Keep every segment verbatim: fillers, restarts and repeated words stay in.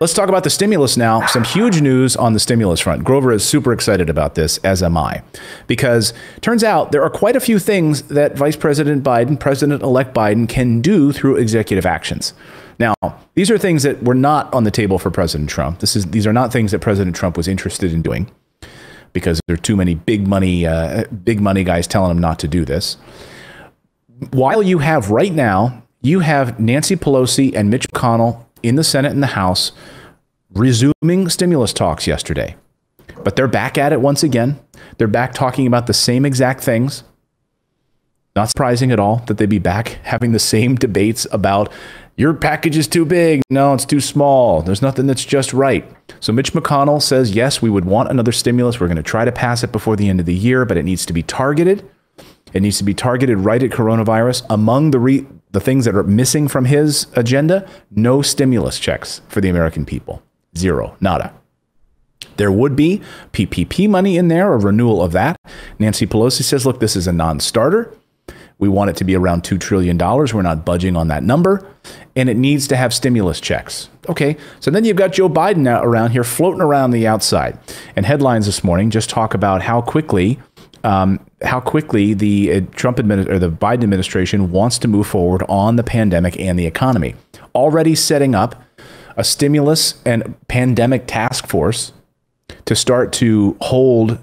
Let's talk about the stimulus now. Some huge news on the stimulus front. Grover is super excited about this, as am I, because turns out there are quite a few things that Vice President Biden, President-elect Biden, can do through executive actions. Now, these are things that were not on the table for President Trump. This is, these are not things that President Trump was interested in doing, because there are too many big money, uh, big money guys telling him not to do this. While you have right now, you have Nancy Pelosi and Mitch McConnell in the Senate and the House resuming stimulus talks yesterday. But they're back at it once again. They're back talking about the same exact things. Not surprising at all that they'd be back having the same debates about your package is too big. No, it's too small. There's nothing that's just right. So Mitch McConnell says, yes, we would want another stimulus. We're going to try to pass it before the end of the year, but it needs to be targeted. It needs to be targeted right at coronavirus. Among the re the things that are missing from his agenda, no stimulus checks for the American people. Zero, nada. There would be P P P money in there, a renewal of that. Nancy Pelosi says, look, this is a non-starter. We want it to be around two trillion dollars. We're not budging on that number. And it needs to have stimulus checks. Okay, so then you've got Joe Biden now around here floating around the outside. And headlines this morning just talk about how quickly Um, how quickly the uh, Trump administ- or the Biden administration wants to move forward on the pandemic and the economy. Already setting up a stimulus and pandemic task force to start to hold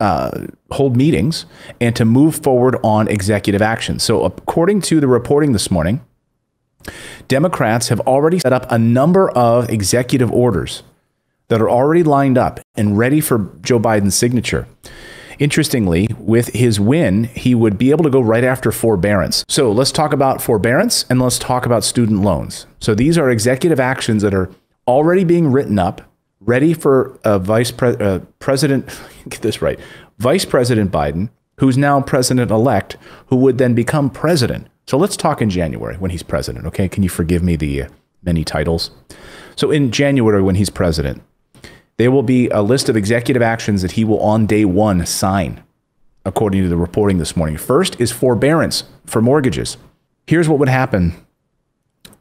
uh, hold meetings and to move forward on executive action. So according to the reporting this morning, Democrats have already set up a number of executive orders that are already lined up and ready for Joe Biden's signature. Interestingly, with his win, he would be able to go right after forbearance. So let's talk about forbearance and let's talk about student loans. So these are executive actions that are already being written up, ready for uh, Vice Pre uh, President, get this right, Vice President Biden, who's now president-elect, who would then become president. So let's talk in January when he's president, okay? Can you forgive me the uh, many titles? So in January when he's president, there will be a list of executive actions that he will on day one sign, according to the reporting this morning. First is forbearance for mortgages. Here's what would happen.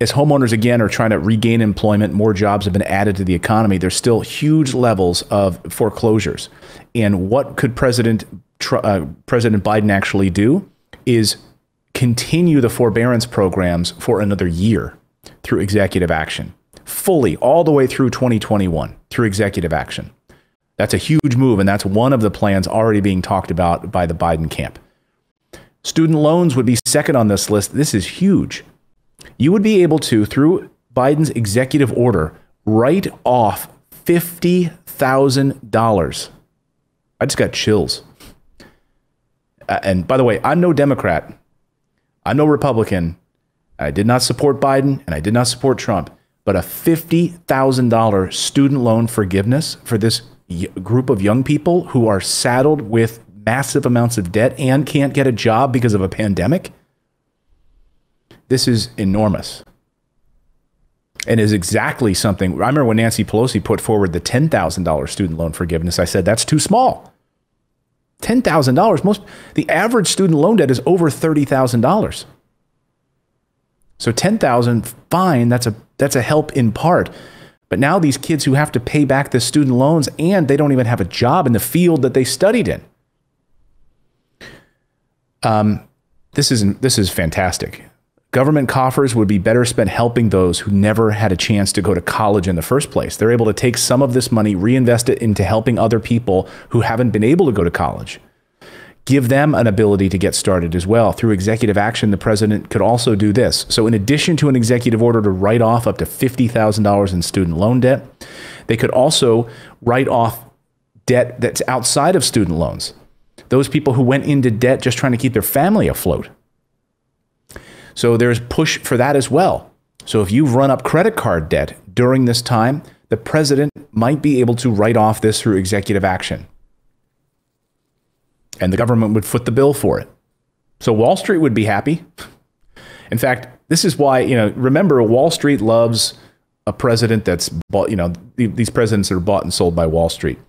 As homeowners, again, are trying to regain employment, more jobs have been added to the economy. There's still huge levels of foreclosures. And what could President, uh, President Biden actually do is continue the forbearance programs for another year through executive action. Fully all the way through twenty twenty-one through executive action. That's a huge move, and that's one of the plans already being talked about by the Biden camp. Student loans would be second on this list. This is huge. You would be able to, through Biden's executive order, write off fifty thousand dollars. I just got chills. Uh, and by the way, I'm no Democrat. I'm no Republican. I did not support Biden, and I did not support Trump. But a fifty thousand dollar student loan forgiveness for this group of young people who are saddled with massive amounts of debt and can't get a job because of a pandemic. This is enormous. And is exactly something. I remember when Nancy Pelosi put forward the ten thousand dollar student loan forgiveness, I said, that's too small. ten thousand dollars. Most, the average student loan debt is over thirty thousand dollars. So ten thousand dollars, fine, that's a that's a help in part. But now these kids who have to pay back the student loans, and they don't even have a job in the field that they studied in. Um, this isn't this is fantastic. Government coffers would be better spent helping those who never had a chance to go to college in the first place. They're able to take some of this money, reinvest it into helping other people who haven't been able to go to college. Give them an ability to get started as well. Through executive action, the president could also do this. So in addition to an executive order to write off up to fifty thousand dollars in student loan debt, they could also write off debt that's outside of student loans. Those people who went into debt just trying to keep their family afloat. So there's push for that as well. So if you've run up credit card debt during this time, the president might be able to write off this through executive action. And the government would foot the bill for it. So Wall Street would be happy. In fact, this is why, you know, remember, Wall Street loves a president that's bought, you know, these presidents that are bought and sold by Wall Street.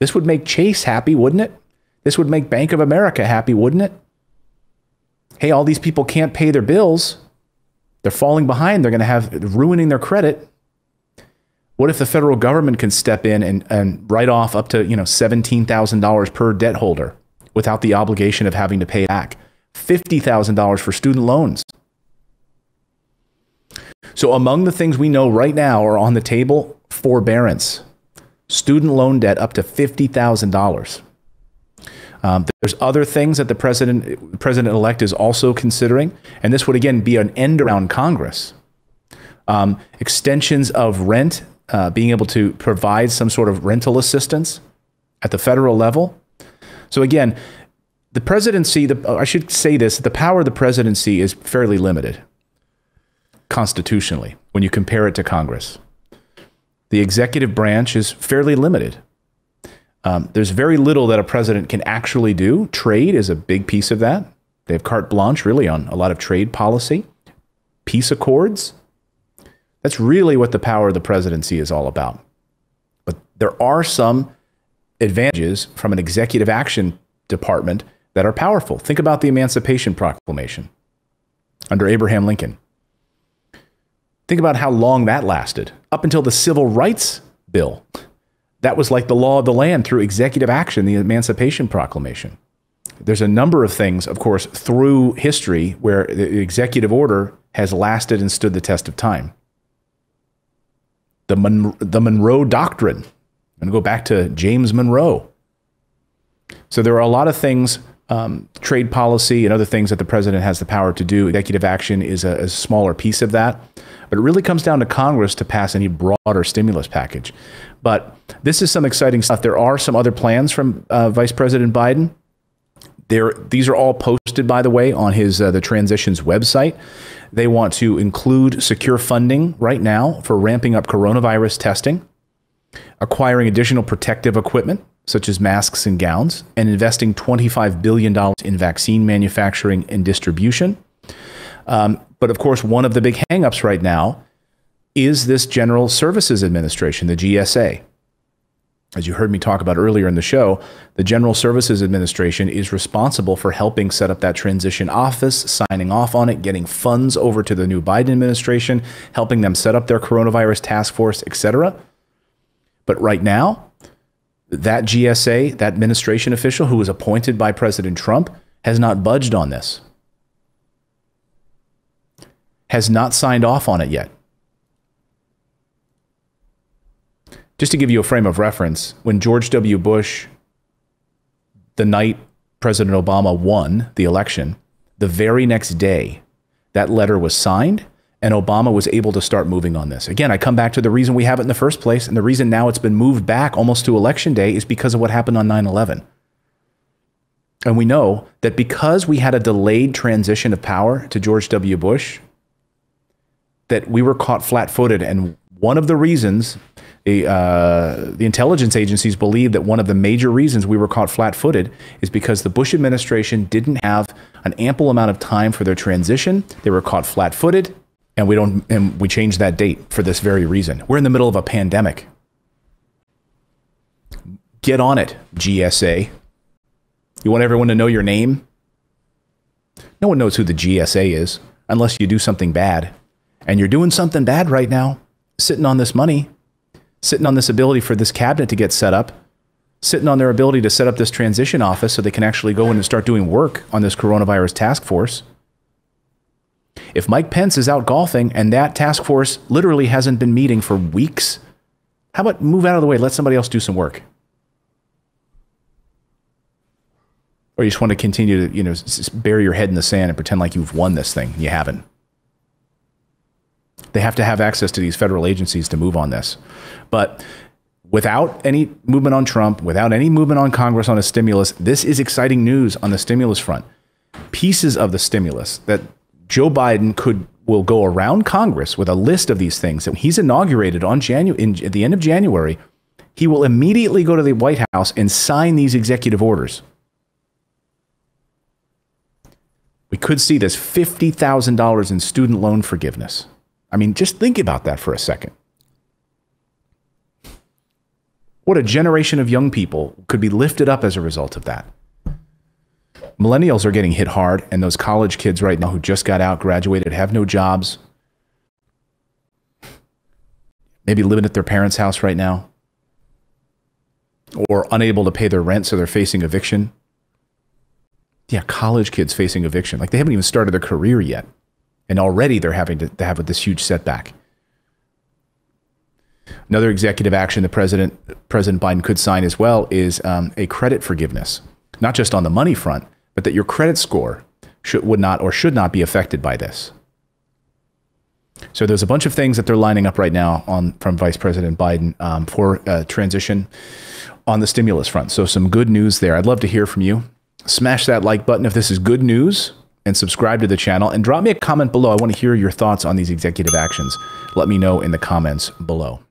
This would make Chase happy, wouldn't it? This would make Bank of America happy, wouldn't it? Hey, all these people can't pay their bills. They're falling behind. They're going to have ruining their credit. What if the federal government can step in and, and write off up to, you know, seventeen thousand dollars per debt holder without the obligation of having to pay back? fifty thousand dollars for student loans. So among the things we know right now are on the table, forbearance, student loan debt up to fifty thousand dollars. Um, there's other things that the president, president-elect is also considering, and this would, again, be an end around Congress. Um, extensions of rent, uh, being able to provide some sort of rental assistance at the federal level. So again, the presidency, the, I should say this, the power of the presidency is fairly limited constitutionally when you compare it to Congress. The executive branch is fairly limited. Um, there's very little that a president can actually do. Trade is a big piece of that. They have carte blanche really on a lot of trade policy, peace accords. That's really what the power of the presidency is all about. But there are some advantages from an executive action department that are powerful. Think about the Emancipation Proclamation under Abraham Lincoln. Think about how long that lasted. Up until the Civil Rights Bill, that was like the law of the land through executive action, the Emancipation Proclamation. There's a number of things, of course, through history where the executive order has lasted and stood the test of time. The, Mon the Monroe Doctrine. I'm going to go back to James Monroe. So there are a lot of things, um, trade policy and other things that the president has the power to do. Executive action is a, a smaller piece of that. But it really comes down to Congress to pass any broader stimulus package. But this is some exciting stuff. There are some other plans from uh, Vice President Biden. They're, these are all posted, by the way, on his uh, the Transitions website. They want to include secure funding right now for ramping up coronavirus testing, acquiring additional protective equipment, such as masks and gowns, and investing twenty-five billion dollars in vaccine manufacturing and distribution. Um, but of course, one of the big hangups right now is this General Services Administration, the G S A. As you heard me talk about earlier in the show, the General Services Administration is responsible for helping set up that transition office, signing off on it, getting funds over to the new Biden administration, helping them set up their coronavirus task force, et cetera. But right now, that G S A, that administration official who was appointed by President Trump, has not budged on this, has not signed off on it yet. Just to give you a frame of reference, when George W. Bush, the night President Obama won the election, the very next day, that letter was signed and Obama was able to start moving on this. Again, I come back to the reason we have it in the first place, and the reason now it's been moved back almost to Election Day is because of what happened on nine eleven. And we know that because we had a delayed transition of power to George W. Bush, that we were caught flat-footed, and one of the reasons the, uh, the intelligence agencies believe that one of the major reasons we were caught flat-footed is because the Bush administration didn't have an ample amount of time for their transition. They were caught flat-footed, and we don't, and we changed that date for this very reason. We're in the middle of a pandemic. Get on it, G S A. You want everyone to know your name? No one knows who the G S A is unless you do something bad. And you're doing something bad right now, sitting on this money, sitting on this ability for this cabinet to get set up, sitting on their ability to set up this transition office so they can actually go in and start doing work on this coronavirus task force. If Mike Pence is out golfing and that task force literally hasn't been meeting for weeks, how about move out of the way, let somebody else do some work? Or you just want to continue to, you know, bury your head in the sand and pretend like you've won this thing. You haven't. They have to have access to these federal agencies to move on this. But without any movement on Trump, without any movement on Congress on a stimulus, this is exciting news on the stimulus front. Pieces of the stimulus that Joe Biden could will go around Congress with a list of these things that he's inaugurated on January, in, at the end of January. He will immediately go to the White House and sign these executive orders. We could see this fifty thousand dollars in student loan forgiveness. I mean, just think about that for a second. What a generation of young people could be lifted up as a result of that. Millennials are getting hit hard, and those college kids right now who just got out, graduated, have no jobs. maybe living at their parents' house right now, or unable to pay their rent, so they're facing eviction. Yeah, college kids facing eviction. Like, they haven't even started their career yet, and already they're having to, to have this huge setback. Another executive action the president, President Biden could sign as well is um, a credit forgiveness, not just on the money front, but that your credit score should, would not or should not be affected by this. So there's a bunch of things that they're lining up right now on from Vice President Biden um, for uh, transition on the stimulus front. So some good news there. I'd love to hear from you. Smash that like button if this is good news, and subscribe to the channel, and drop me a comment below. I want to hear your thoughts on these executive actions. Let me know in the comments below.